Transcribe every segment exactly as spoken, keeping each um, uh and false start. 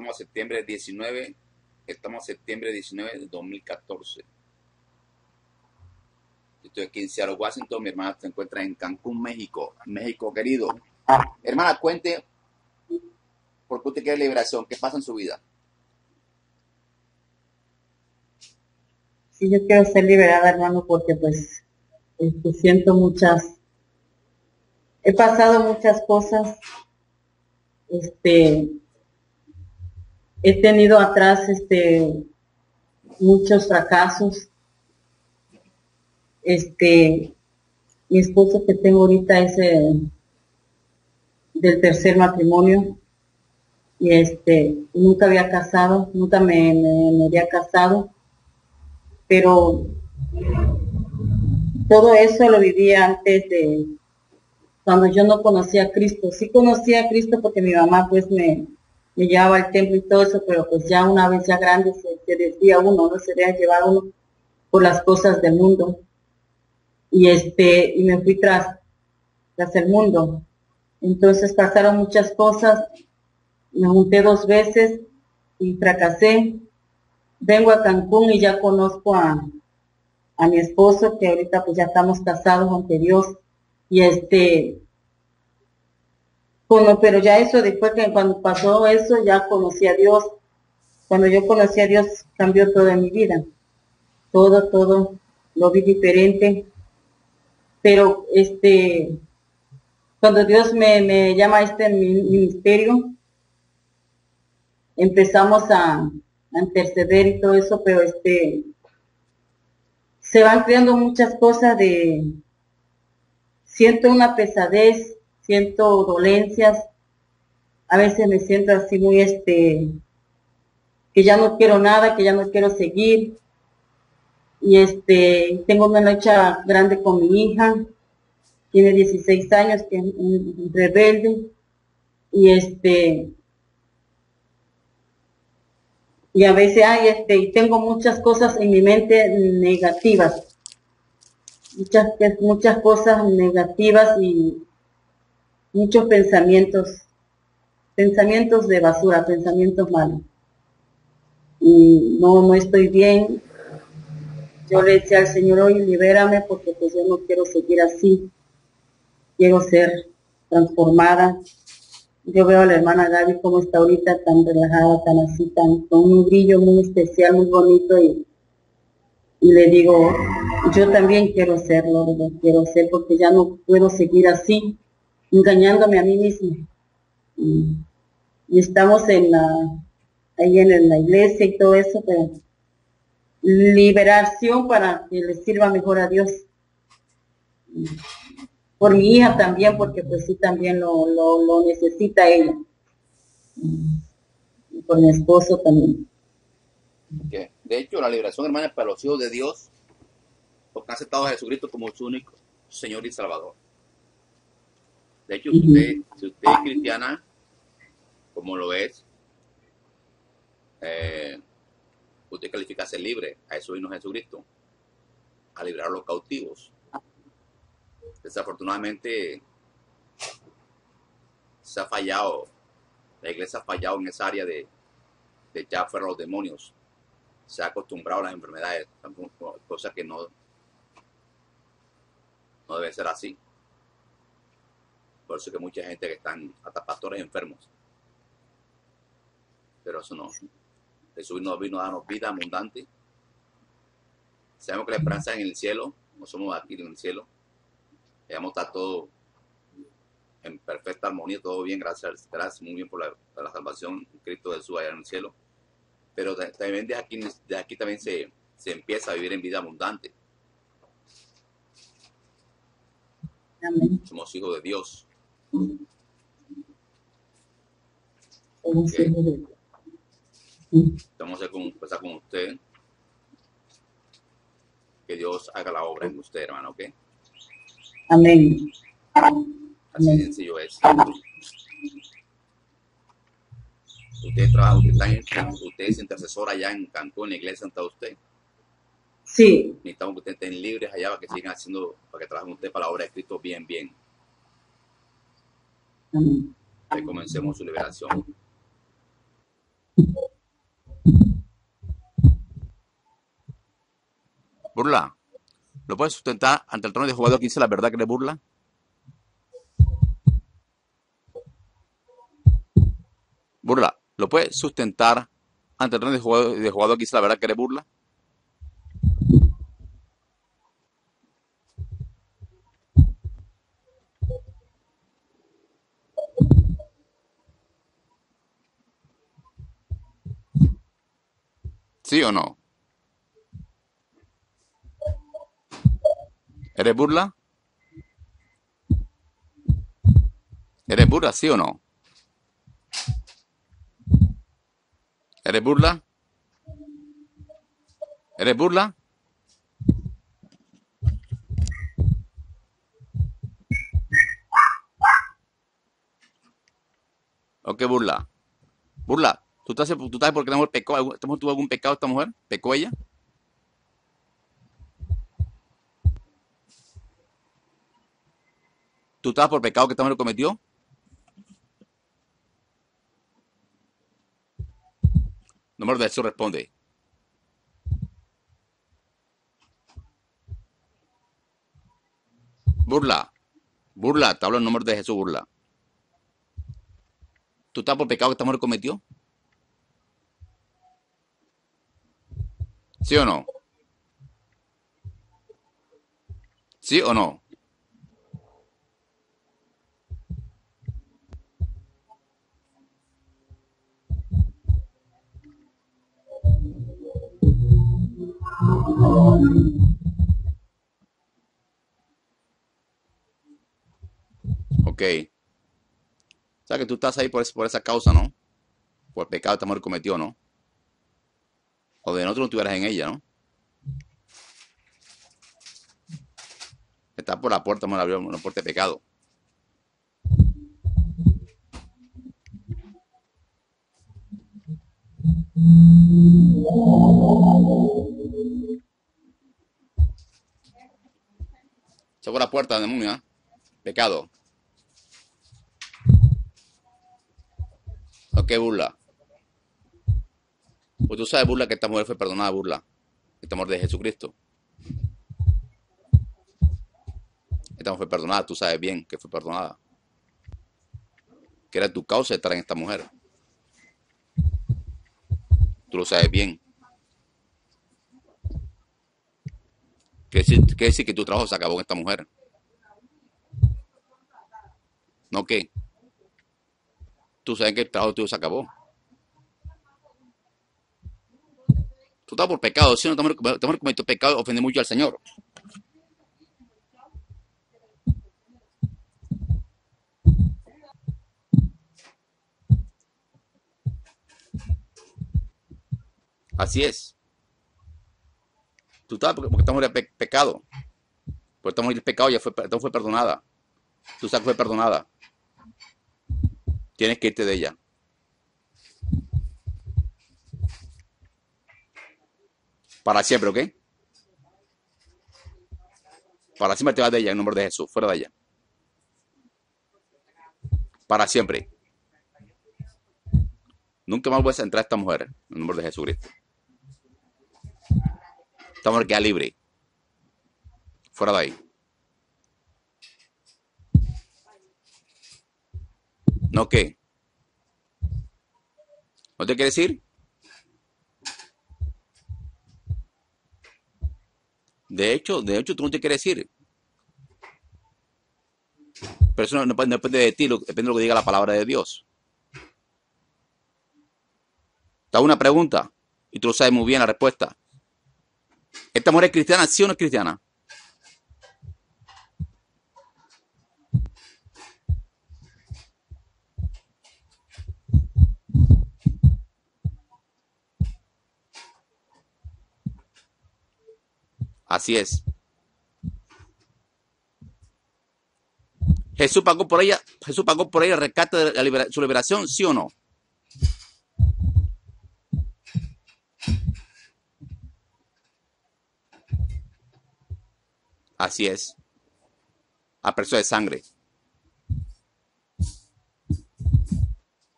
estamos a septiembre diecinueve, estamos a septiembre diecinueve de dos mil catorce. Yo estoy aquí en Seattle, Washington, mi hermana se encuentra en Cancún, México. México, querido. Hermana, cuente por qué usted quiere liberación, qué pasa en su vida. Sí, yo quiero ser liberada, hermano, porque pues este, siento muchas, he pasado muchas cosas, este, he tenido atrás este, muchos fracasos, este, mi esposo que tengo ahorita es eh, del tercer matrimonio, y este, nunca había casado, nunca me, me, me había casado, pero todo eso lo viví antes de cuando yo no conocía a Cristo. Sí conocía a Cristo porque mi mamá pues me, me llevaba al templo y todo eso, pero pues ya una vez ya grande se, se desvía uno, no se deja llevar uno por las cosas del mundo. Y este, y me fui tras, tras el mundo. Entonces pasaron muchas cosas, me junté dos veces y fracasé. Vengo a Cancún y ya conozco a, a mi esposo, que ahorita pues ya estamos casados ante Dios. Y este, bueno, pero ya eso, después que cuando pasó eso, ya conocí a Dios. Cuando yo conocí a Dios, cambió todo en mi vida. Todo, todo, lo vi diferente. Pero este, cuando Dios me, me llama a este ministerio, empezamos a... a interceder y todo eso, pero este se van creando muchas cosas de siento una pesadez, siento dolencias, a veces me siento así muy este que ya no quiero nada, que ya no quiero seguir, y este tengo una lucha grande con mi hija, tiene dieciséis años, que es un rebelde, y este y a veces hay este y tengo muchas cosas en mi mente negativas, muchas muchas cosas negativas y muchos pensamientos pensamientos de basura, pensamientos malos, y no no estoy bien. Yo le decía al Señor, hoy libérame, porque pues yo no quiero seguir así, quiero ser transformada. Yo veo a la hermana Gaby como está ahorita, tan relajada, tan así, tan con un brillo muy especial, muy bonito, y, y le digo, yo también quiero serlo, quiero ser, porque ya no puedo seguir así, engañándome a mí misma. Y, y estamos en la, ahí en la iglesia y todo eso, pero liberación para que le sirva mejor a Dios. Por mi hija también, porque pues sí también lo, lo, lo necesita ella. Y por mi esposo también. Okay. De hecho, la liberación, hermana, es para los hijos de Dios, porque han aceptado a Jesucristo como su único Señor y Salvador. De hecho, uh-huh. usted, si usted es cristiana, como lo es, eh, usted califica a ser libre. A eso vino Jesucristo, a liberar a los cautivos. Desafortunadamente se ha fallado, la iglesia ha fallado en esa área de, de echar fuera los demonios, se ha acostumbrado a las enfermedades, cosas que no, no deben ser así. Por eso que mucha gente que están hasta pastores enfermos, pero eso no. Jesús nos vino a darnos vida abundante. Sabemos que la esperanza es en el cielo, no somos aquí en el cielo. Digamos, está todo en perfecta armonía, todo bien, gracias, gracias muy bien por la, por la salvación, Cristo Jesús allá en el cielo. Pero también desde aquí, desde aquí también se, se empieza a vivir en vida abundante. Amén. Somos hijos de Dios. Mm. Okay. Mm. Vamos a empezar con usted. Que Dios haga la obra en usted, hermano, ¿ok? Amén. Así de sencillo es. Usted trabaja, usted, está en, usted es intercesora allá en Cancún, en la iglesia está usted. Sí. Necesitamos que ustedes estén libres allá para que sigan haciendo, para que trabajen usted para la obra de Cristo bien, bien. Amén. Que comencemos su liberación. Burla. ¿Lo puedes sustentar ante el trono de jugador que dice la verdad que le burla? Burla. ¿Lo puedes sustentar ante el trono de jugador, de jugador que dice la verdad que le burla? ¿Sí o no? ¿Eres burla? ¿Eres burla, sí o no? ¿Eres burla? ¿Eres burla? ¿O qué burla? Burla. ¿Tú estás, tú estás porque la mujer pecó? ¿Tuvo algún pecado esta mujer? ¿Pecó ella? ¿Tú estás por pecado que esta mujer cometió? No me lo de eso responde. Burla. Burla. Te hablo en nombre de Jesús, burla. ¿Tú estás por pecado que esta mujer cometió? ¿Sí o no? ¿Sí o no? Ok. O sea que tú estás ahí por, por esa causa, ¿no? Por el pecado que esta mujer cometió, ¿no? O de nosotros no estuvieras en ella, ¿no? Estás por la puerta, amor, abrió una puerta de pecado. Chocó la puerta de demonio, ¿eh? Pecado. Ok, burla. Pues tú sabes, burla, que esta mujer fue perdonada, burla. Esta mujer de Jesucristo. Esta mujer fue perdonada, tú sabes bien que fue perdonada. Que era tu causa estar en esta mujer. Tú lo sabes bien. Quiere decir, quiere decir que tu trabajo se acabó con esta mujer. ¿No qué? Tú sabes que el trabajo tuyo se acabó. Tú estás por pecado. Si no, te hemos cometido pecado, ofende mucho al Señor. Así es. Tú estás porque, porque estamos en pe pecado. Porque estamos en el pecado, ya fue, fue perdonada. Tú sabes que fue perdonada. Tienes que irte de ella. Para siempre, ¿ok? Para siempre te vas de ella en nombre de Jesús. Fuera de ella. Para siempre. Nunca más vuelves a entrar a esta mujer en nombre de Jesucristo. Esta mujer queda libre. Fuera de ahí. ¿No qué? ¿No te quieres ir? De hecho, de hecho, tú no te quieres ir. Pero eso no, no, no depende de ti, lo, depende de lo que diga la palabra de Dios. Te hago una pregunta y tú lo sabes muy bien la respuesta. ¿Esta mujer es cristiana, sí o no es cristiana? Así es. Jesús pagó por ella, Jesús pagó por ella el rescate de la libera, su liberación, ¿sí o no? Así es. A precio de sangre.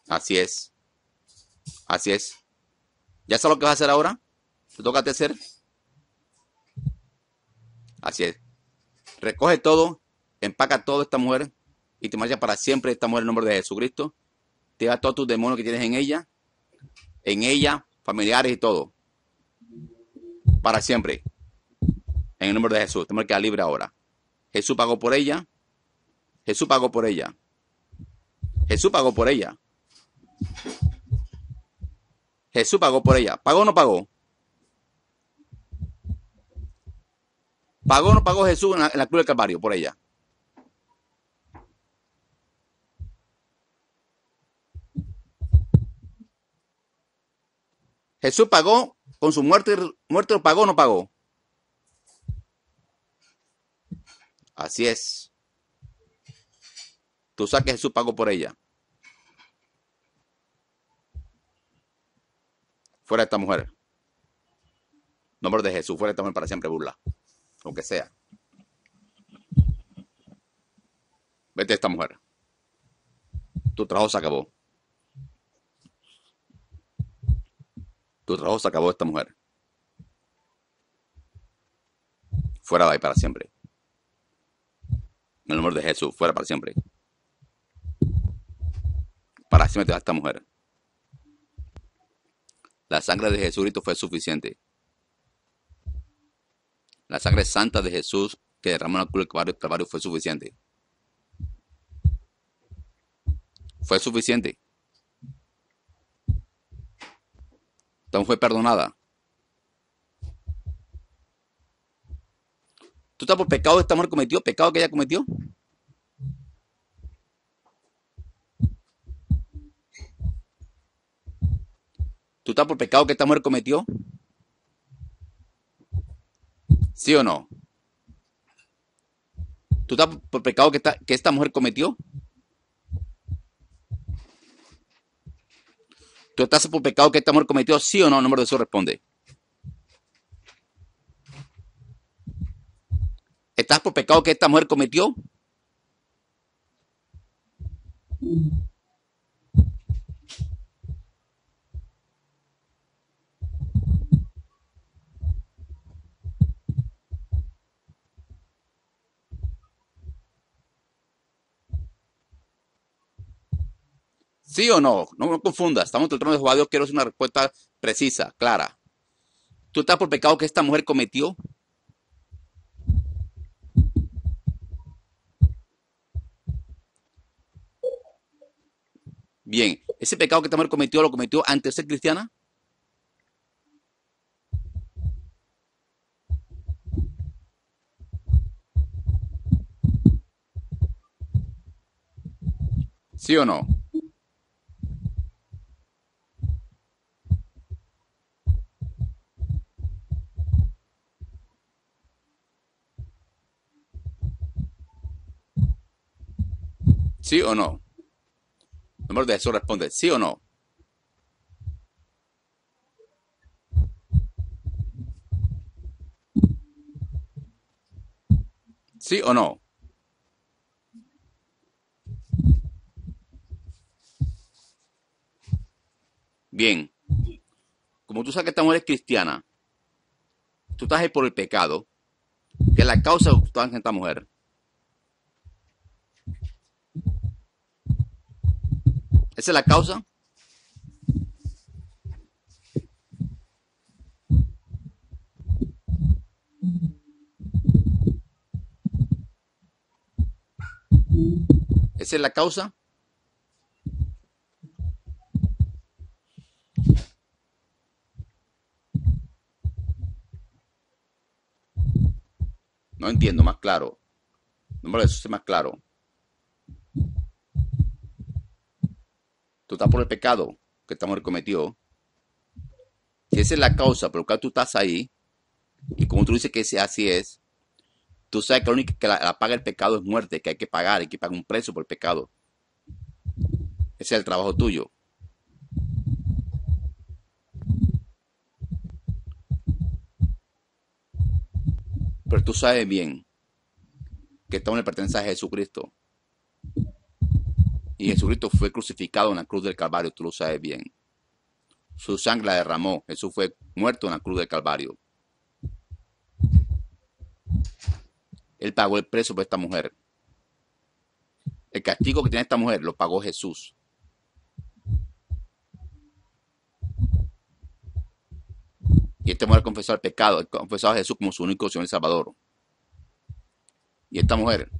Así es. Así es. ¿Ya sabes lo que vas a hacer ahora? Te toca hacer. Así es. Recoge todo, empaca todo esta mujer y te marcha para siempre esta mujer en nombre de Jesucristo. Te va todos tus demonios que tienes en ella, en ella, familiares y todo. Para siempre. En el nombre de Jesús. Te marca libre ahora. Jesús pagó por ella. Jesús pagó por ella. Jesús pagó por ella. Jesús pagó por ella. ¿Pagó o no pagó? ¿Pagó o no pagó Jesús en la, en la cruz del Calvario por ella? Jesús pagó con su muerte, muerte lo pagó o no pagó. Así es. Tú sabes que Jesús pagó por ella. Fuera esta mujer. Nombre de Jesús, fuera esta mujer para siempre, burla. Lo que sea. Vete esta mujer. Tu trabajo se acabó. Tu trabajo se acabó esta mujer. Fuera de ahí para siempre. En el nombre de Jesús, fuera para siempre. Para siempre te da esta mujer. La sangre de Jesucristo fue suficiente. La sangre santa de Jesús que derramó en la cruz del Calvario fue suficiente. Fue suficiente. Entonces fue perdonada. ¿Tú estás por pecado que esta mujer cometió? ¿Pecado que ella cometió? ¿Tú estás por pecado que esta mujer cometió? ¿Sí o no? ¿Tú estás por pecado que esta, que esta mujer cometió? ¿Tú estás por pecado que esta mujer cometió? ¿Sí o no? El nombre de Jesús responde. ¿Estás por pecado que esta mujer cometió? ¿Sí o no? No me confundas. Estamos en el trono de Jehová. Dios, quiero una respuesta precisa, clara. ¿Tú estás por pecado que esta mujer cometió? Bien. ¿Ese pecado que esta mujer cometió lo cometió antes de ser cristiana? ¿Sí o no? ¿Sí o no? El nombre de Jesús responde, ¿sí o no? ¿Sí o no? Bien. Como tú sabes que esta mujer es cristiana, tú estás ahí por el pecado, que es la causa de que estás en esta mujer. ¿Esa es la causa? ¿Esa es la causa? No entiendo, más claro. No me lo dices más claro. Tú estás por el pecado que esta mujer cometió. Si esa es la causa por la cual tú estás ahí, y como tú dices que así es, tú sabes que la única que la, la paga el pecado es muerte, que hay que pagar, hay que pagar un precio por el pecado. Ese es el trabajo tuyo. Pero tú sabes bien que esta mujer pertenece a Jesucristo. Y Jesucristo fue crucificado en la cruz del Calvario, tú lo sabes bien. su sangre la derramó. Jesús fue muerto en la cruz del Calvario. Él pagó el precio por esta mujer. El castigo que tiene esta mujer lo pagó Jesús. Y esta mujer confesó el pecado, confesó a Jesús como su único Señor y Salvador. Y esta mujer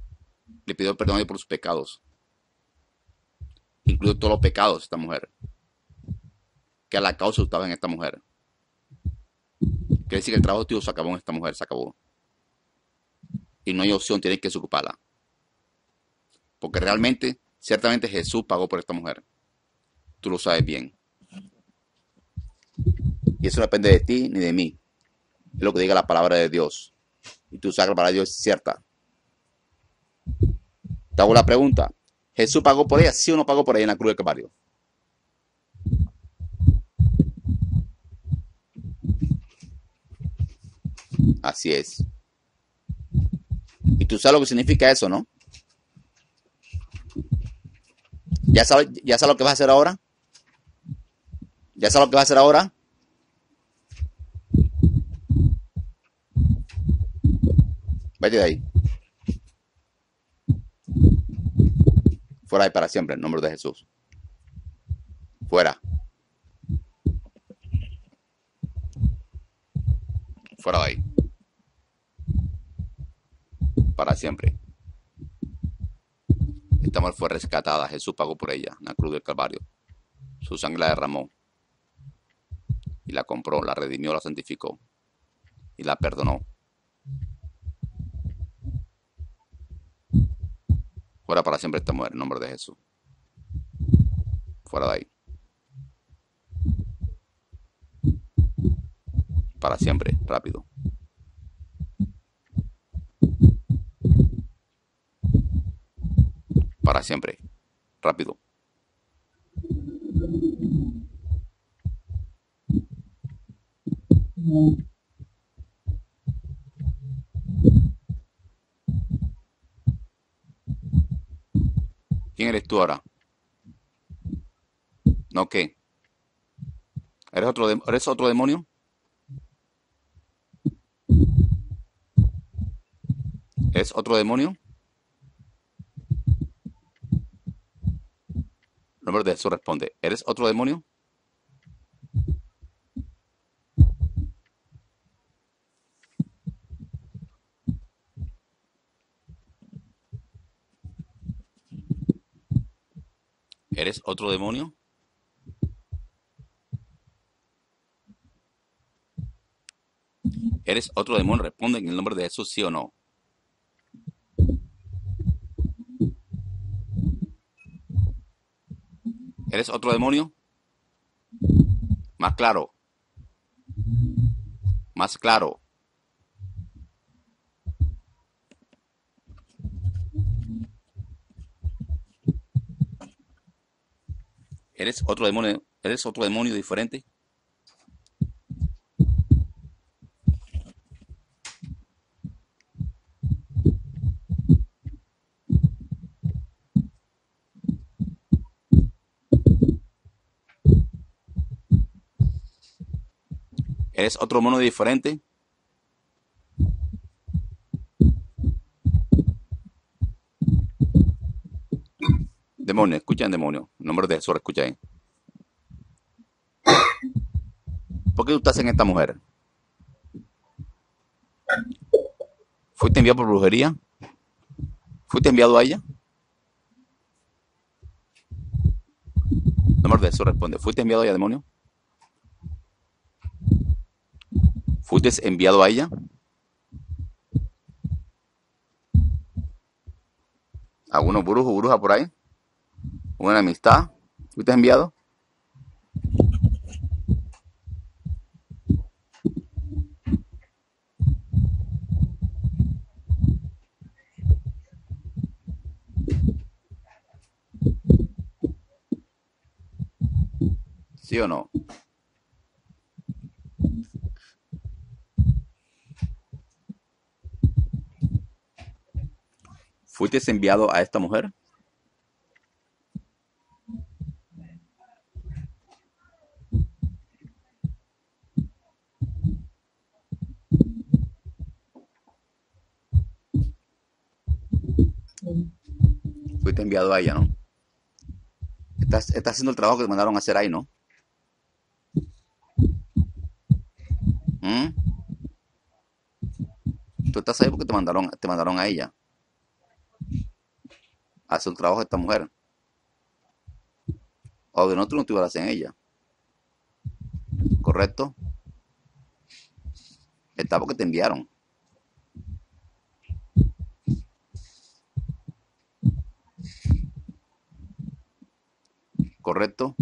le pidió perdón a Dios por sus pecados. Incluyó todos los pecados de esta mujer. Que a la causa estaba en esta mujer. Quiere decir que el trabajo tuyo se acabó en esta mujer, se acabó. Y no hay opción, tienes que desocuparla. Porque realmente, ciertamente Jesús pagó por esta mujer. Tú lo sabes bien. Y eso no depende de ti ni de mí. Es lo que diga la palabra de Dios. Y tu sangre para Dios es cierta. Te hago la pregunta. ¿Jesús pagó por ella? ¿Sí o no pagó por ella en la cruz del Calvario? Así es. Y tú sabes lo que significa eso, ¿no? ¿Ya sabes, ya sabes lo que vas a hacer ahora? ¿Ya sabes lo que vas a hacer ahora? Vete de ahí. Fuera de para siempre, en nombre de Jesús. Fuera. Fuera de ahí. Para siempre. Esta mujer fue rescatada. Jesús pagó por ella en la cruz del Calvario. Su sangre la derramó. Y la compró, la redimió, la santificó. Y la perdonó. Fuera para siempre esta mujer, en nombre de Jesús. Fuera de ahí. Para siempre, rápido. Para siempre, rápido. ¿Quién eres tú ahora? ¿No qué? ¿Eres otro, de, ¿eres otro demonio? ¿Eres otro demonio? El nombre de Jesús responde, ¿eres otro demonio? ¿Eres otro demonio? ¿Eres otro demonio? Responde en el nombre de Jesús, sí o no. ¿Eres otro demonio? Más claro. Más claro. ¿Eres otro demonio? ¿Eres otro demonio diferente? ¿Eres otro mono diferente? Demonio, escuchen demonio. En nombre de Jesús, escuchen. ¿Por qué tú estás en esta mujer? ¿Fuiste enviado por brujería? ¿Fuiste enviado a ella? En nombre de Jesús responde. ¿Fuiste enviado a ella, demonio? ¿Fuiste enviado a ella? ¿Algunos brujos o brujas por ahí? ¿Una amistad? ¿Fuiste enviado? ¿Sí o no? ¿Fuiste enviado a esta mujer? fuiste enviado a ella, ¿no? Estás, estás haciendo el trabajo que te mandaron a hacer ahí, ¿no? ¿Mm? Tú estás ahí porque te mandaron, te mandaron a ella. Hace el trabajo de esta mujer. Obvio, no, tú no estuvieras en ella. ¿Correcto? Está porque te enviaron. ¿Correcto?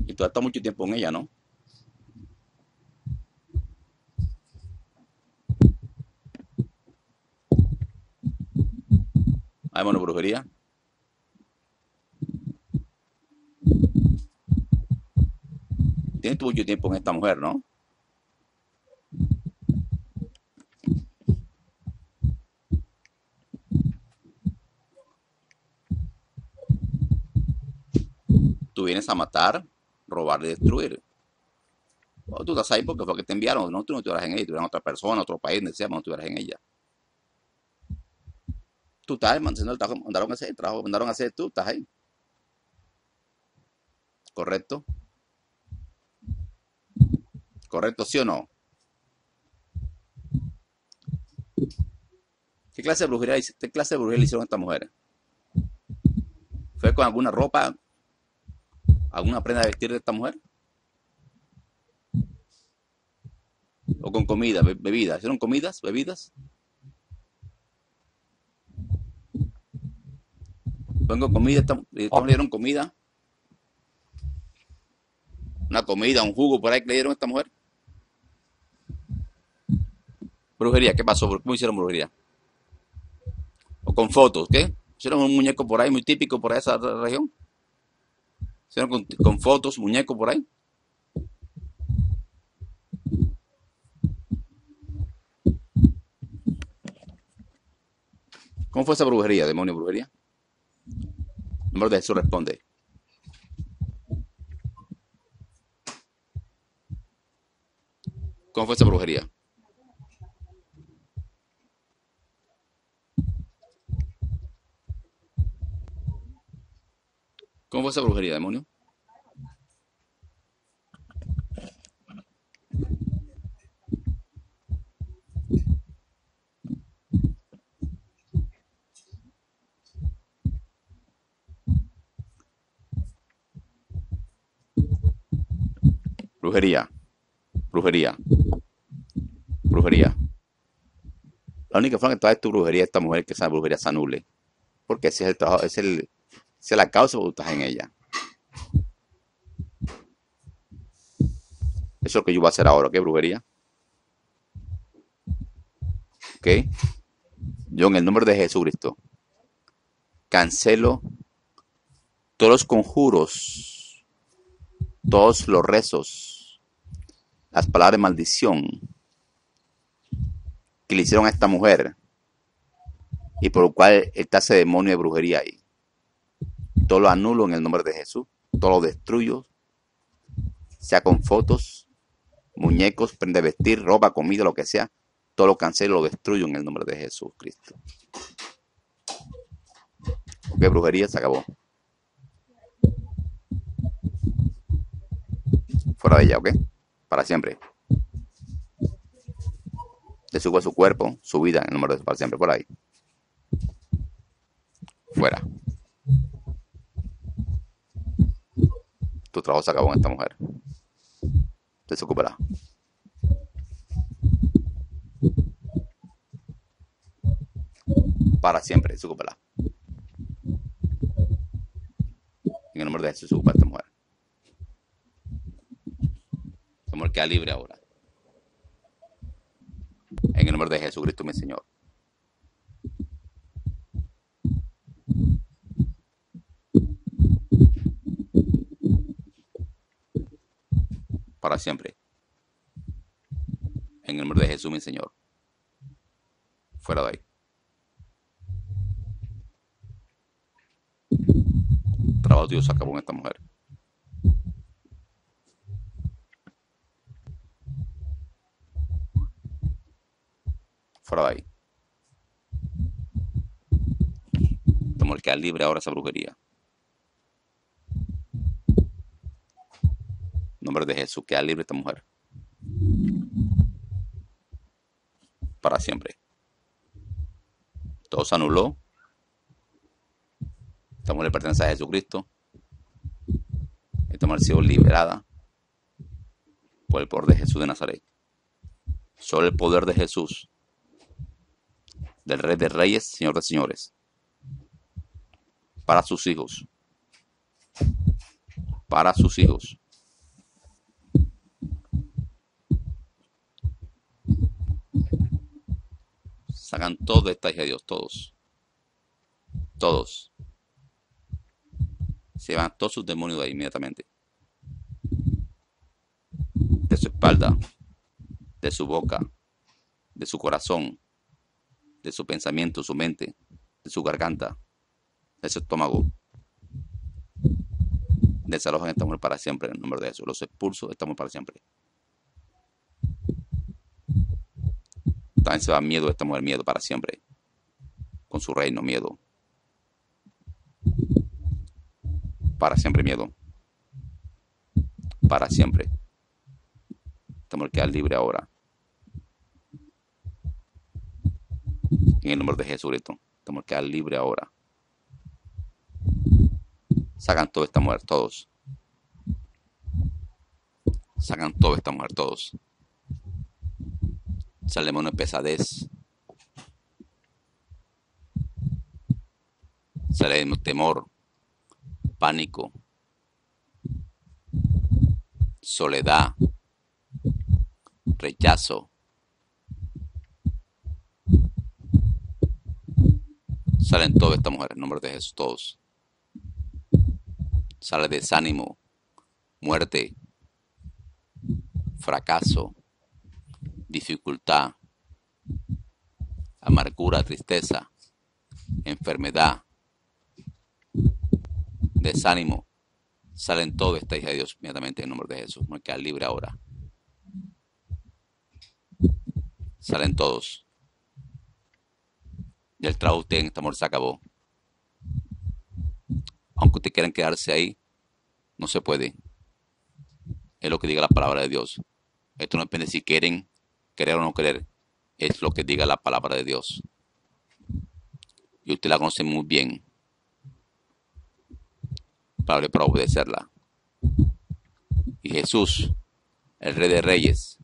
Y tú has estado mucho tiempo en ella, ¿no? Hay monobrujería. Tienes mucho tiempo en esta mujer, ¿no? Tú vienes a matar, robar y destruir. O tú estás ahí porque fue que te enviaron. No, tú no estuvieras en ella, tú eras otra persona, otro país, donde sea, no estuvieras en ella. Tú estás ahí, mandaron el trabajo, mandaron a hacer el trabajo, mandaron a hacer tú, estás ahí. ¿Correcto? ¿Correcto, sí o no? ¿Qué clase de brujería, qué clase de brujería le hicieron a esta mujer? ¿Fue con alguna ropa, alguna prenda de vestir de esta mujer? ¿O con comida, be bebidas? ¿Hicieron comidas, bebidas? Vengo comida, le dieron comida. Una comida, un jugo por ahí que le dieron a esta mujer. Brujería, ¿qué pasó? ¿Cómo hicieron brujería? O con fotos, ¿qué? Hicieron un muñeco por ahí, muy típico por esa región. Hicieron con, con fotos, muñeco por ahí. ¿Cómo fue esa brujería, demonio brujería? Nombre de Jesús responde. ¿Cómo fue esa brujería? ¿Cómo fue esa brujería, demonio? Brujería, brujería, brujería. La única forma que trae tu brujería esta mujer es que esa brujería se anule. Porque ese es el trabajo, ese es el, esa es la causa que estás en ella. Eso es lo que yo voy a hacer ahora, ¿ok? Brujería. ¿Ok? Yo en el nombre de Jesucristo cancelo todos los conjuros, todos los rezos, las palabras de maldición que le hicieron a esta mujer y por lo cual está ese demonio de brujería ahí. Todo lo anulo en el nombre de Jesús, todo lo destruyo, sea con fotos, muñecos, prenda de vestir, ropa, comida, lo que sea, todo lo cancelo, lo destruyo en el nombre de Jesús Cristo. Ok, brujería, se acabó. Fuera de ella, ok. Para siempre. Le subo a su cuerpo, su vida, en el número de para siempre, por ahí. Fuera. Tu trabajo se acabó en esta mujer. Desocupará. Para siempre, desocupará. En el nombre de Jesús, desocupa a esta mujer. Queda libre ahora. En el nombre de Jesucristo, mi Señor. Para siempre. En el nombre de Jesús, mi Señor. Fuera de ahí. sábado, Dios, se acabó con esta mujer. Fuera de ahí. Tenemos que quedar libre ahora esa brujería. En nombre de Jesús, queda libre esta mujer. Para siempre. Todo se anuló. Esta mujer pertenece a Jesucristo. Esta mujer ha sido liberada por el poder de Jesús de Nazaret. Solo el poder de Jesús, del Rey de Reyes, Señor de Señores, para sus hijos, para sus hijos. Sacan todo de esta hija de Dios, todos, todos. Se van todos sus demonios de ahí inmediatamente. De su espalda, de su boca, de su corazón, de su pensamiento, su mente, de su garganta, de su estómago. Desalojan esta mujer para siempre en el nombre de Jesús. Los expulso de esta mujer para siempre. También se va miedo de esta mujer, miedo para siempre. Con su reino, miedo. Para siempre, miedo. Para siempre. Esta mujer queda libre ahora. En el nombre de Jesucristo, esta mujer queda libre ahora. Sacan toda esta mujer, todos. Sacan toda esta mujer, todos. Salemos de pesadez. Salemos de temor, pánico, soledad, rechazo. Salen todas estas mujeres, en nombre de Jesús, todos. Sale desánimo, muerte, fracaso, dificultad, amargura, tristeza, enfermedad, desánimo. Salen todas estas hijas de Dios inmediatamente en nombre de Jesús. No hay que quedar libre ahora. Salen todos. Y el trabajo de usted en este amor se acabó. Aunque ustedes quieran quedarse ahí, no se puede. Es lo que diga la palabra de Dios. Esto no depende si quieren, querer o no querer. Es lo que diga la palabra de Dios. Y usted la conoce muy bien. Para, para obedecerla. Y Jesús, el Rey de Reyes,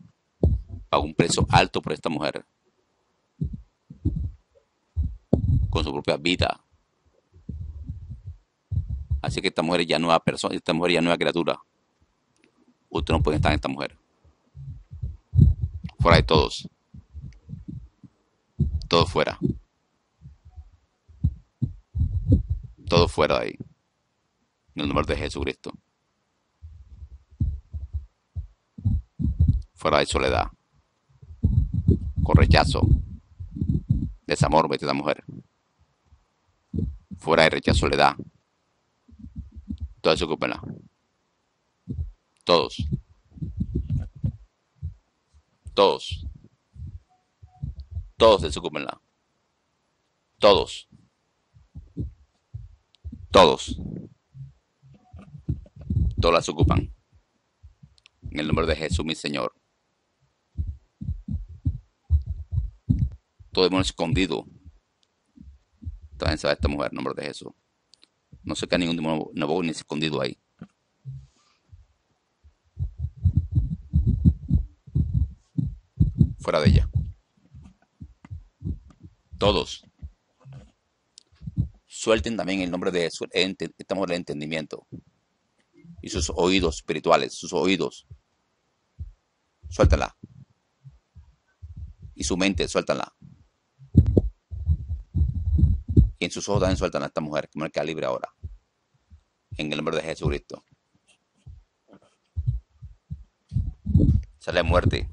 pagó un precio alto por esta mujer. Con su propia vida. Así que esta mujer es ya nueva persona, esta mujer ya nueva criatura. Usted no puede estar en esta mujer. Fuera de todos. Todo fuera. Todo fuera de ahí. En el nombre de Jesucristo. Fuera de soledad. Con rechazo. Desamor, vete a esta mujer. Fuera de rechazo, soledad. Todos se ocupen. Todos. Todos. Todos se ocupen. Todos. Todos. Todos las ocupan. En el nombre de Jesús, mi Señor. Todo demonio escondido. También se va esta mujer en nombre de Jesús. No se queda ningún demonio nuevo ni escondido ahí. Fuera de ella. Todos. Suelten también en el nombre de Jesús. Estamos en el entendimiento. Y sus oídos espirituales. Sus oídos. Suéltala. Y su mente. Suéltala. Y en sus ojos también sueltan a esta mujer, que marca libre ahora. En el nombre de Jesucristo. Sale muerte.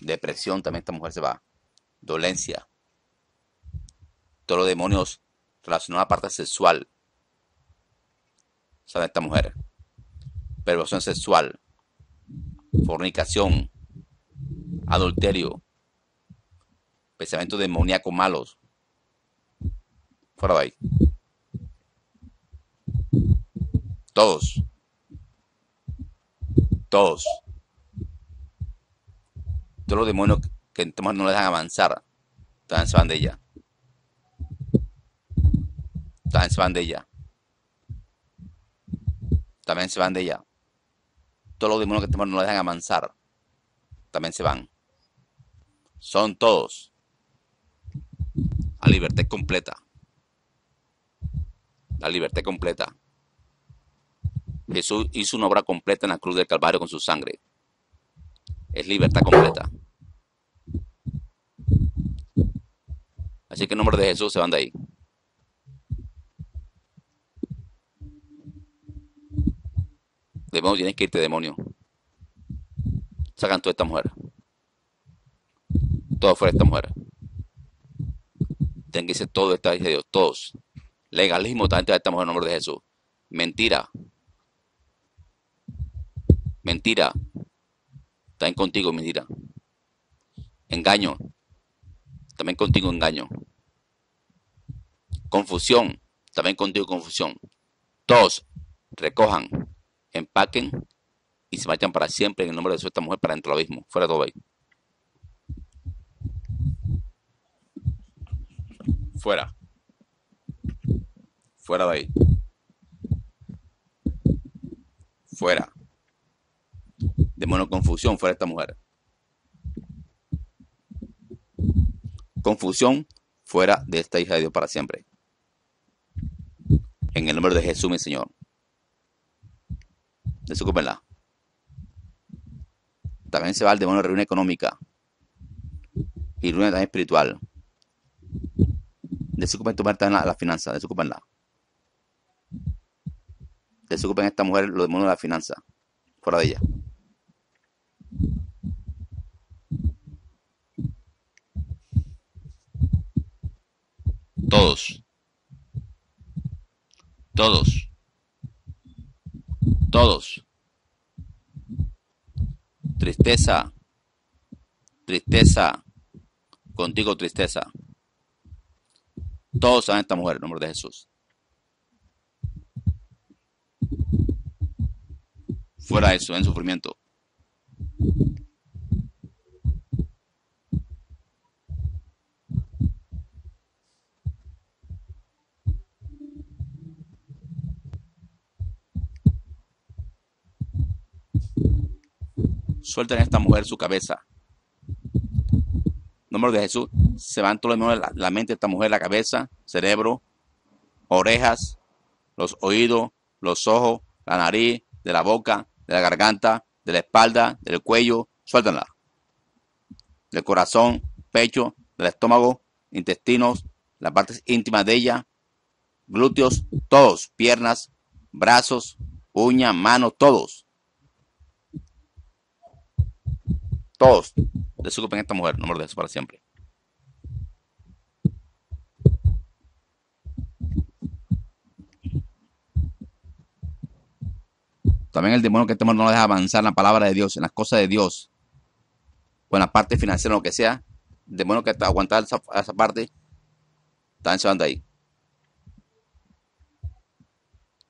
Depresión también esta mujer se va. Dolencia. Todos los demonios relacionados a la parte sexual. sea, de esta mujer. Perversión sexual, fornicación, adulterio, pensamientos demoníacos malos. Fuera de ahí. Todos. Todos. Todos los demonios que no le dejan avanzar, también se van de ella. También se van de ella. También se van de ella. Todos los demonios que no le dejan avanzar, también se van. Son todos a libertad completa. La libertad completa. Jesús hizo una obra completa en la cruz del Calvario con su sangre. Es libertad completa. Así que en nombre de Jesús se van de ahí. Demonio, tienes que irte, demonio. Sacan toda esta mujer. Todo fuera de esta mujer. Tienen que irse todo esta de Dios. Todos. Legalismo también de esta mujer en nombre de Jesús. Mentira. Mentira. También contigo, mentira. Engaño. También contigo, engaño. Confusión. También contigo, confusión. Todos recojan, empaquen y se marchan para siempre en el nombre de esta mujer para dentro del abismo. Fuera de todo ahí. Fuera. Fuera de ahí. Fuera. Demonio confusión, fuera de esta mujer. Confusión, fuera de esta hija de Dios para siempre. En el nombre de Jesús, mi Señor. Desocúpenla. También se va el demonio de ruina económica y ruina también espiritual. Desocupen tu mujer también la, la finanza, desocúpenla. Desocupen a esta mujer los demonios de la finanza. Fuera de ella. Todos, todos, todos, tristeza, tristeza, contigo tristeza, todos saben esta mujer, en nombre de Jesús, fuera de eso, en sufrimiento. Suelten a esta mujer su cabeza. En nombre de Jesús, se van todos los demonios de la, la mente de esta mujer, la cabeza, cerebro, orejas, los oídos, los ojos, la nariz, de la boca, de la garganta, de la espalda, del cuello. Suéltenla. Del corazón, pecho, del estómago, intestinos, las partes íntimas de ella, glúteos, todos, piernas, brazos, uñas, manos, todos. Todos desocupen a esta mujer, nombre de Jesús para siempre. También el demonio que este mujer no deja avanzar en la palabra de Dios, en las cosas de Dios, o en la parte financiera, en lo que sea. El demonio que está aguantando esa, esa parte, también se van de ahí.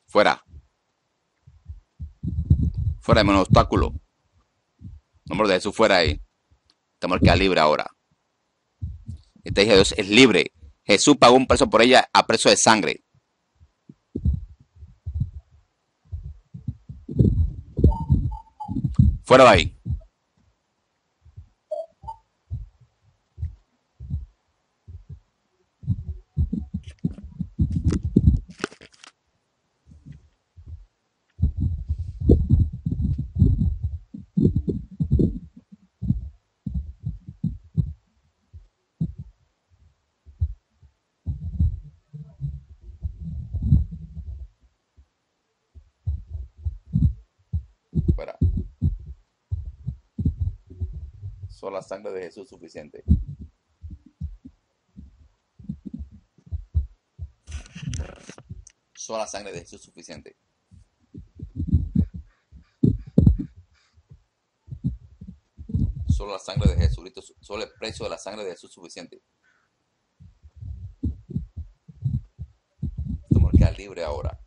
Fuera. Fuera de menos obstáculo. Nombre de Jesús, fuera ahí. Esta mujer queda libre ahora. Esta hija de Dios es libre. Jesús pagó un precio por ella a precio de sangre. Fuera de ahí. La sangre de Jesús suficiente. Solo la sangre de Jesús suficiente. solo la sangre de Jesucristo, solo el precio de la sangre de Jesús es suficiente. Estamos acá libres ahora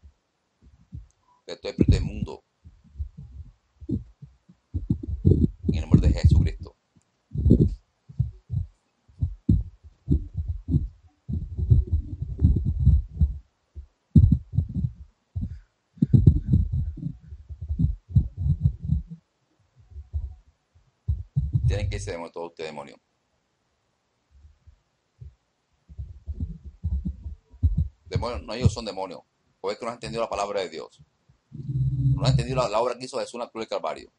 de todo el del mundo. En el nombre de Jesucristo. Tienen que irse de todo este demonio. Demonios, no ellos son demonios. O es que no han entendido la palabra de Dios. No han entendido la, la obra que hizo Jesús en la cruz del Calvario.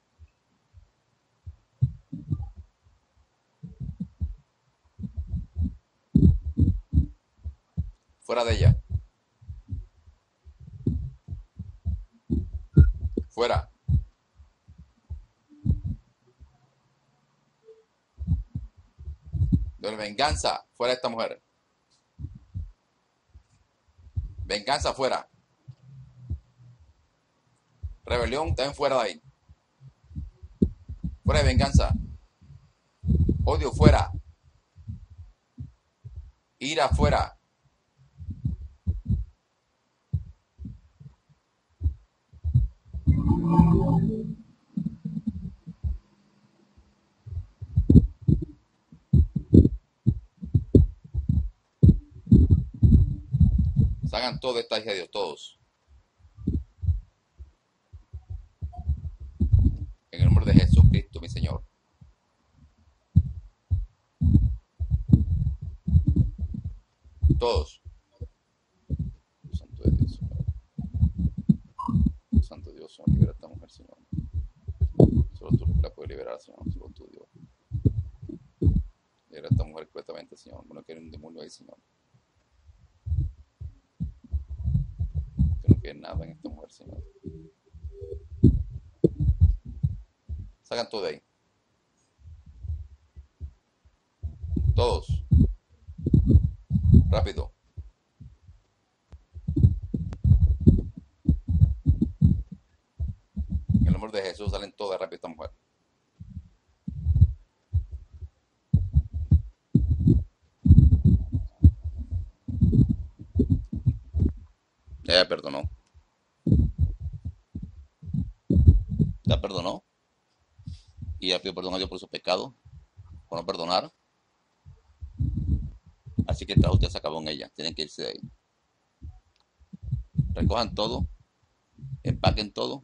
Fuera de ella. Fuera. De venganza, fuera de esta mujer. Venganza, fuera. Rebelión, también fuera de ahí. Fuera de venganza. Odio, fuera. Ira, fuera. Salgan todos de esta hija de Dios, todos. En el nombre de Jesucristo, mi Señor. Todos. Santo de Dios. Santo Dios, Señor, libera a esta mujer, Señor. Solo tú la puedes liberar, Señor. Solo tú, Dios. Libera a esta mujer completamente, Señor. No quiero un demonio ahí, Señor. Nada en esta mujer, Señor. Sacan todo de ahí. Todos. Rápido. En el nombre de Jesús salen todas rápido esta mujer. Ella perdonó. Ya perdonó y ya pidió perdón a Dios por su pecado, por no perdonar. Así que el trabajo ya se acabó en ella, tienen que irse de ahí. Recojan todo, empaquen todo,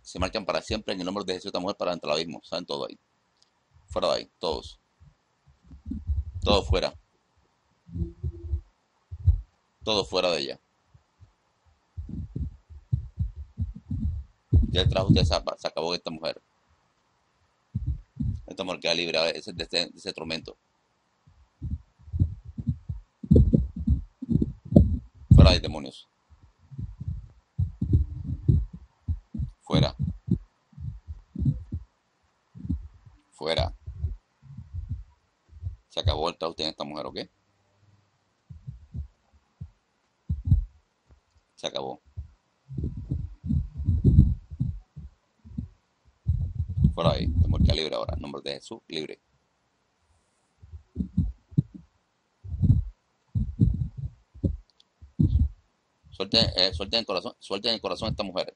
se marchan para siempre en el nombre de Jesús, esta mujer para entrar al abismo. Saben todo ahí, fuera de ahí, todos, todo fuera, todo fuera de ella. Ya el trabajo ya se, se acabó esta mujer. Esta mujer queda libre de ese, de ese, de ese tormento. Fuera de demonios. Fuera. Fuera. Se acabó el trabajo de esta mujer, ¿ok? Se acabó. Fuera ahí, de muerte libre ahora, en nombre de Jesús, libre. Suelten, eh, suelten el corazón, suelten el corazón a esta mujer.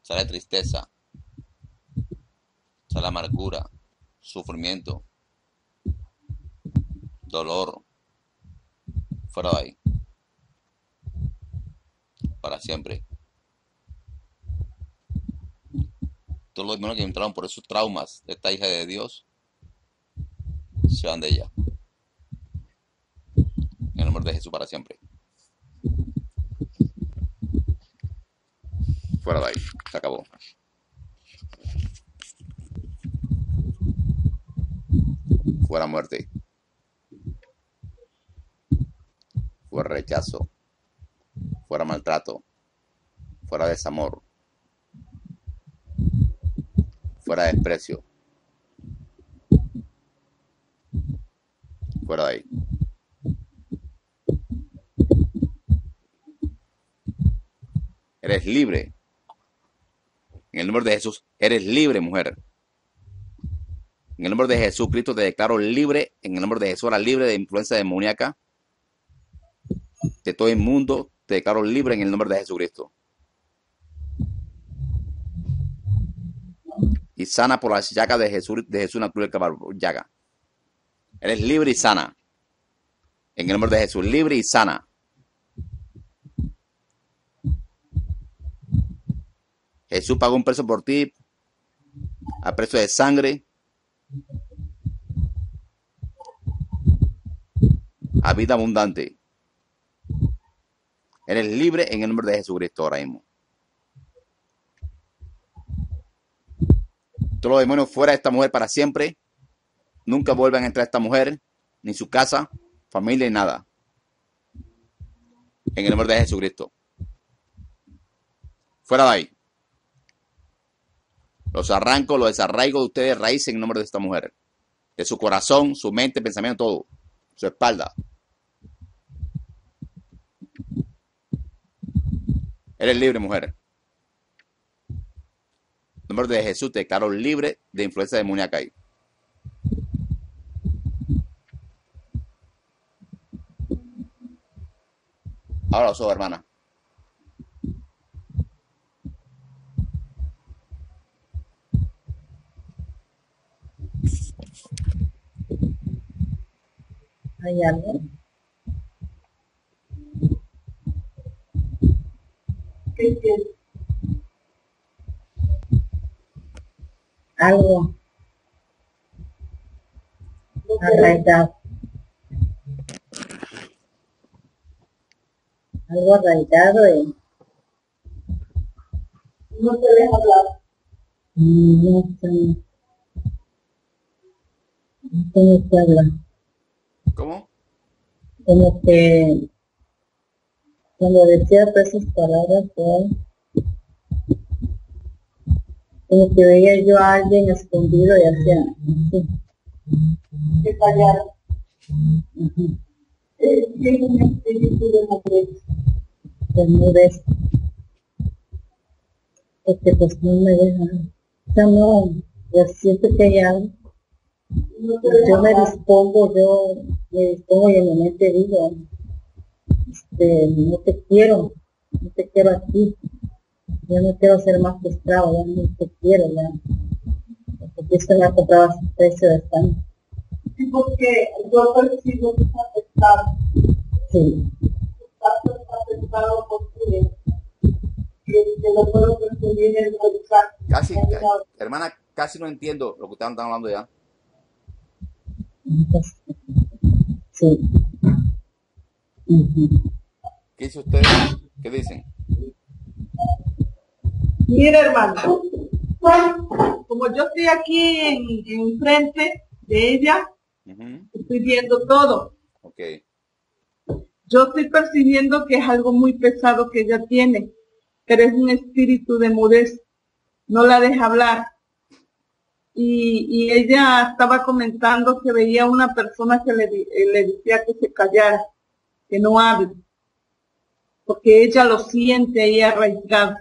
Sale tristeza, sale amargura, sufrimiento, dolor. Fuera de ahí. Para siempre. Todos los demonios que entraron por esos traumas de esta hija de Dios se van de ella. En el nombre de Jesús para siempre. Fuera de ahí. Se acabó. Fuera muerte. Fuera rechazo. Fuera maltrato. Fuera desamor. Fuera de desprecio. Fuera de ahí. Eres libre. En el nombre de Jesús, eres libre, mujer. En el nombre de Jesucristo te declaro libre. En el nombre de Jesús eres libre de influencia demoníaca. De todo inmundo te declaro libre en el nombre de Jesucristo. Y sana por las llagas de Jesús, de Jesús en la cruz del Calvario. Llaga. Eres libre y sana. En el nombre de Jesús, libre y sana. Jesús pagó un precio por ti, a precio de sangre. A vida abundante. Eres libre en el nombre de Jesucristo ahora mismo. Todos los demonios fuera de esta mujer para siempre. Nunca vuelvan a entrar a esta mujer, ni su casa, familia y nada. En el nombre de Jesucristo. Fuera de ahí. Los arranco, los desarraigo de ustedes, raíz en el nombre de esta mujer. De su corazón, su mente, pensamiento, todo. Su espalda. Eres libre, mujer. En nombre de Jesús te declaro libre de influencia demoníaca ahí. Ahora los ojos, hermana. ¿Hay algo? ¿Qué quieres? Algo arraigado, algo arraigado eh. No te deja hablar. No sé, no tengo que hablar. ¿Cómo? Como que cuando decía todas esas palabras, pues, como que veía yo a alguien escondido y hacía así. Se callaron. Tiene un espíritu de madurez. De madurez. Porque pues no me dejan. O sea, no, yo siento que hay algo. Yo me dispongo, yo me dispongo y en mi mente digo, este, no te quiero, no te quiero a ti. Yo no quiero ser más frustrado, ya no te quiero, ya. Porque eso me ha comprado a precio de sangre. Sí, porque yo percibo que está afectado. Sí. Está afectado por ti. Que lo puedo percibir en el lugar. Casi, hermana, casi no entiendo lo que ustedes están hablando ya. Sí. Uh-huh. ¿Qué dice usted? ¿Qué dicen? Mira, hermano, como yo estoy aquí enfrente en de ella, uh-huh, estoy viendo todo. Okay. Yo estoy percibiendo que es algo muy pesado que ella tiene, pero es un espíritu de mudez, no la deja hablar. Y, y ella estaba comentando que veía una persona que le, le decía que se callara, que no hable, porque ella lo siente ahí arraigado.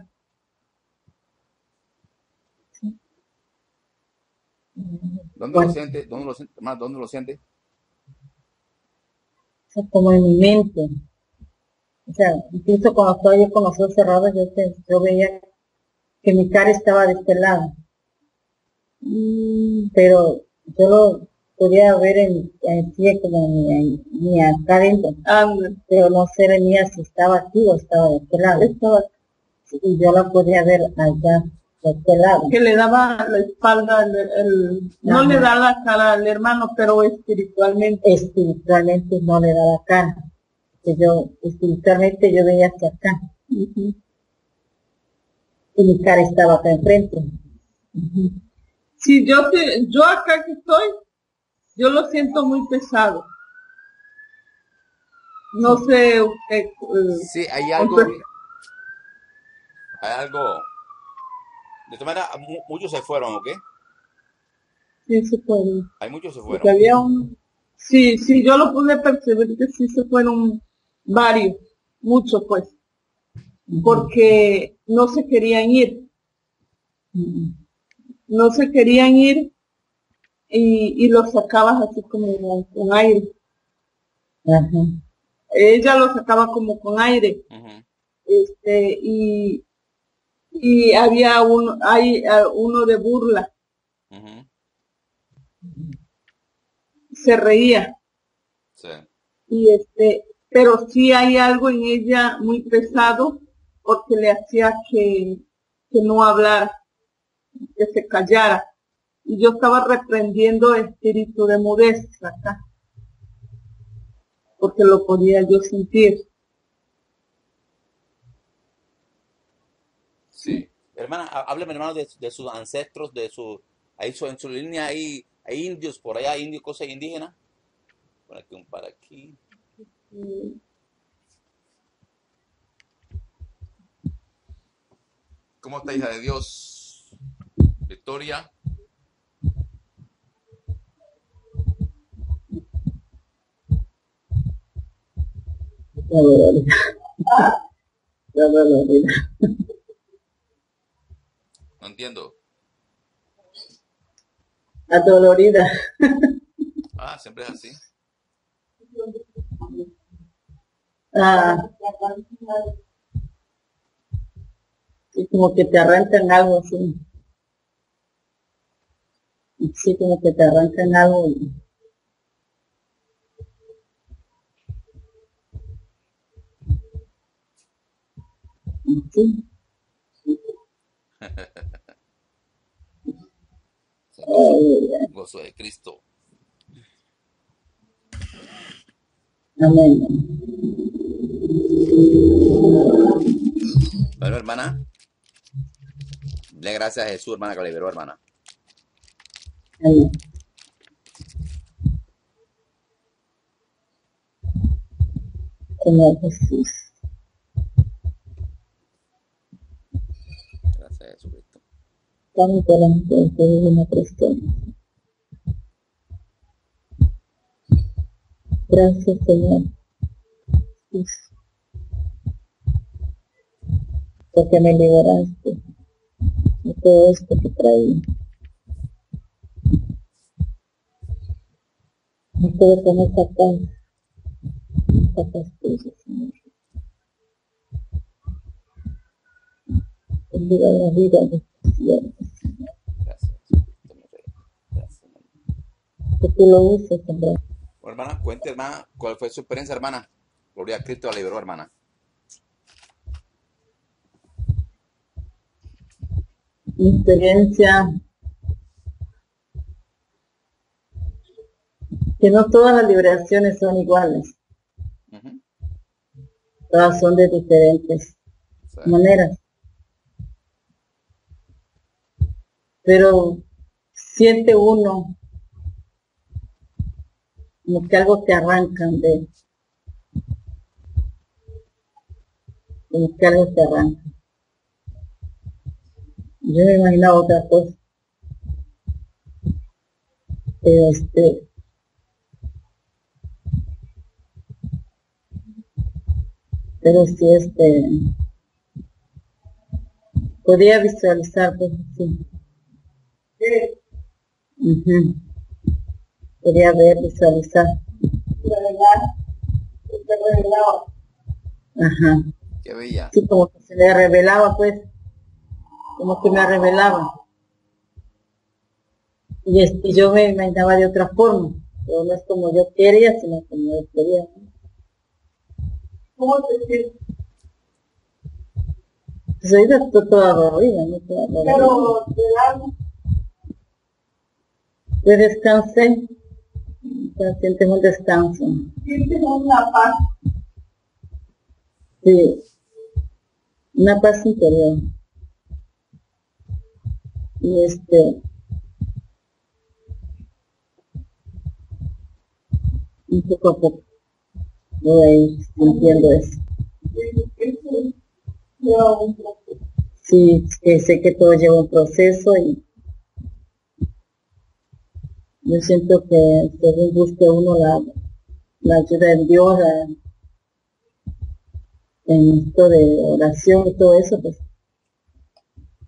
¿Dónde, bueno, lo siente? ¿Dónde lo siente? Más, ¿dónde lo siente? Como en mi mente. O sea, incluso cuando estaba yo con los ojos cerrados, yo, yo veía que mi cara estaba de este lado. Pero yo lo podía ver en, en sí, como en mi acá adentro. Ah, pero no sé de mí si estaba aquí o estaba de este lado. Estaba, y yo la podía ver allá. Que le daba la espalda, el, el, no le da la cara al hermano, pero espiritualmente. Espiritualmente no le da la cara. Que yo, espiritualmente yo veía hasta acá. Uh-huh. Y mi cara estaba acá enfrente. Uh-huh. Sí, yo, te, yo acá que estoy, yo lo siento muy pesado. No sé usted. Eh, sí, hay algo. Entonces, hay algo. De todas maneras, muchos se fueron, ¿ok? Sí, se fueron. Hay muchos se fueron. Había un... Sí, sí, yo lo pude percibir que sí se fueron varios, muchos pues, uh-huh, porque no se querían ir. Uh-huh. No se querían ir y, y lo sacabas así como con aire. Ajá. Ella lo sacaba como con aire. Ajá. Este, y, y había uno, hay uno de burla. Ajá. Se reía. Sí. Y este, pero sí hay algo en ella muy pesado, porque le hacía que, que no hablara, que se callara. Y yo estaba reprendiendo el espíritu de mudeza acá, porque lo podía yo sentir. Sí. Hermana, hábleme, hermano, de, de sus ancestros, de su, ahí su, en su línea hay, hay indios por allá, indios, cosas indígenas. Por aquí, un par aquí. ¿Cómo está, hija de Dios? Victoria. No entiendo. Adolorida. Ah, siempre es así. Ah, sí, como que te arrancan algo así. Sí, como que te arrancan algo. Sí. Gozo de Cristo. Amén. Bueno, hermana, le gracias a Jesús, hermana, que le liberó, hermana. Amén. Señor Jesús. Gracias a Jesús. Tan talento de una prestación. Gracias, Señor. Porque me liberaste de todo esto que traía. Me quedo con esta paz, esta paz tuya, Señor. Bendiga la vida de tus siervos, Señor. Gracias, Gracias, que tú lo uses, Señor. Hermana, cuente, hermana, ¿cuál fue su experiencia, hermana? Gloria a Cristo, la liberó, hermana. Mi experiencia, que no todas las liberaciones son iguales. Uh-huh. Todas son de diferentes sí. maneras. Pero siente uno como que algo te arrancan de, como que algo te arrancan. Yo me imaginaba otra cosa, pero este, pero si este, podía visualizar, pues sí. Sí. Uh-huh. Quería ver, visualizar. Revelar. Se revelaba. Ajá. Qué bella. Sí, como que se le revelaba, pues. Como que me revelaba. Y este, yo me imaginaba de otra forma. Pero no es como yo quería, sino como yo quería. ¿Cómo te sientes? Pues ahorita estoy toda dormida, ¿no? Toda pero, ¿verdad? Yo descansé. Sientes un descanso. Sientes una paz. Sí. Una paz interior. Y este. Y poco a poco voy a ir sintiendo eso. Sí, que sé que todo lleva un proceso y yo siento que según busque uno la, la ayuda de Dios la, en esto de oración y todo eso, pues.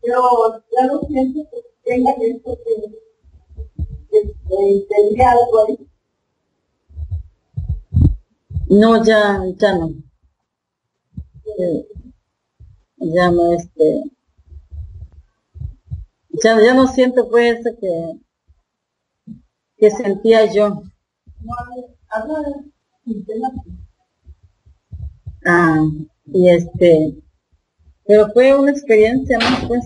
Pero ya lo siento que tenga esto que, que eh, ¿tendría algo ahí? No, ya, ya no. Eh, ya no, este... Ya, ya no siento pues eso que, que sentía yo. No, a ver, a ver, ah, y este... Pero fue una experiencia más pues.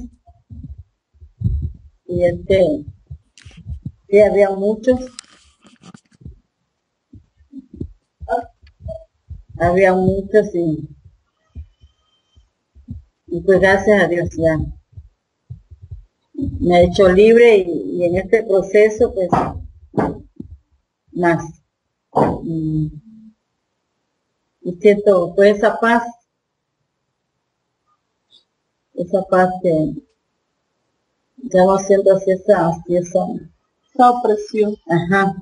Y este... Sí, había muchos. Había muchos y, y pues gracias a Dios ya me ha hecho libre y, y en este proceso pues más y, y siento pues esa paz, esa paz que ya no siento así esa, así esa, esa opresión, ajá,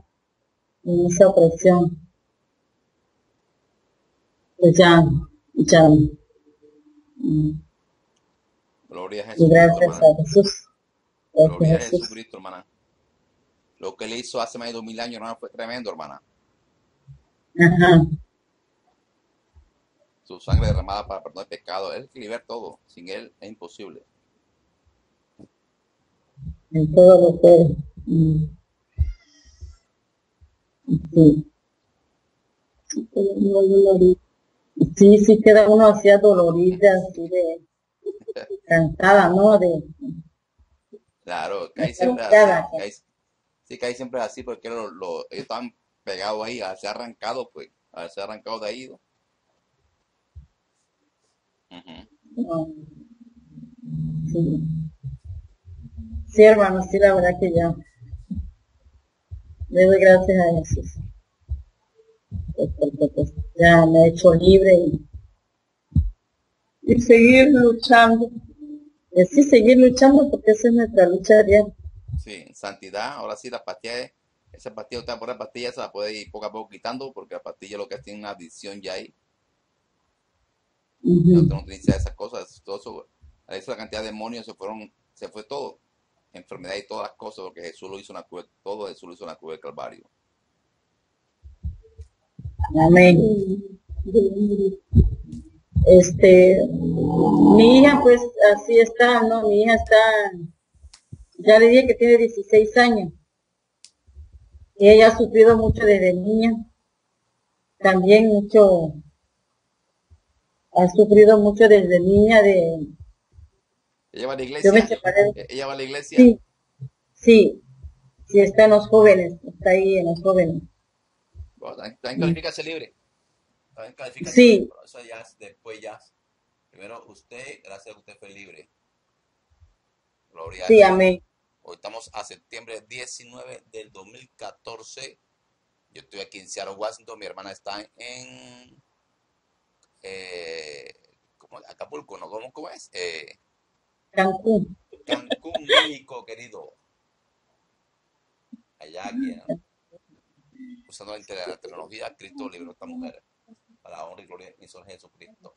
y esa opresión. Pues ya, ya. Gloria a Jesús. Gracias a Jesús. Gracias Gloria a Jesucristo, hermana. Lo que le hizo hace más de dos mil años, hermana, fue tremendo, hermana. Ajá. Su sangre derramada para perdonar el pecado. Él quiere ver todo. Sin él es imposible. En todo lo que sí. Sí, sí queda uno así dolorida, así de cansada, ¿no? De, claro, caí siempre cansada, así, caí, sí, caí siempre así porque lo, lo, ellos estaban pegados ahí, al ser arrancado, pues, al ser arrancado de ahí. ¿No? Uh-huh. Sí. Sí, hermano, sí, la verdad que ya. Le doy gracias a Jesús. Porque pues ya me he hecho libre y, y seguir luchando, y sí, seguir luchando porque esa es nuestra lucha diaria. Sí, santidad, ahora sí la pastilla, esa pastilla, usted va a poner pastillas, se la puede ir poco a poco quitando porque la pastilla lo que tiene una adicción ya ahí. Uh-huh. No te utiliza esas cosas, todo eso, a eso la cantidad de demonios se fueron, se fue todo, enfermedad y todas las cosas, porque Jesús lo hizo en la cruz, todo Jesús lo hizo en la cruz del Calvario. Amén. Este, mi hija pues así está, ¿no? Mi hija está, ya le dije que tiene dieciséis años. Y ella ha sufrido mucho desde niña. También mucho, ha sufrido mucho desde niña de... ¿Ella va a la iglesia? ¿Ella va a la iglesia? Sí, sí, sí está en los jóvenes, está ahí en los jóvenes. También califícase libre. También califícase sí. Libre. Pero eso ya después ya. Primero usted, gracias a usted fue libre. Gloria sí, a Dios. Amén. Hoy estamos a septiembre diecinueve del dos mil catorce. Yo estoy aquí en Seattle, Washington. Mi hermana está en eh, ¿cómo, Acapulco, ¿no? ¿Cómo, cómo es? Eh, Cancún. Cancún, México, querido. Allá aquí, ¿no? Usando la tecnología, Cristo liberó a esta mujer para la honra y gloria de Jesucristo.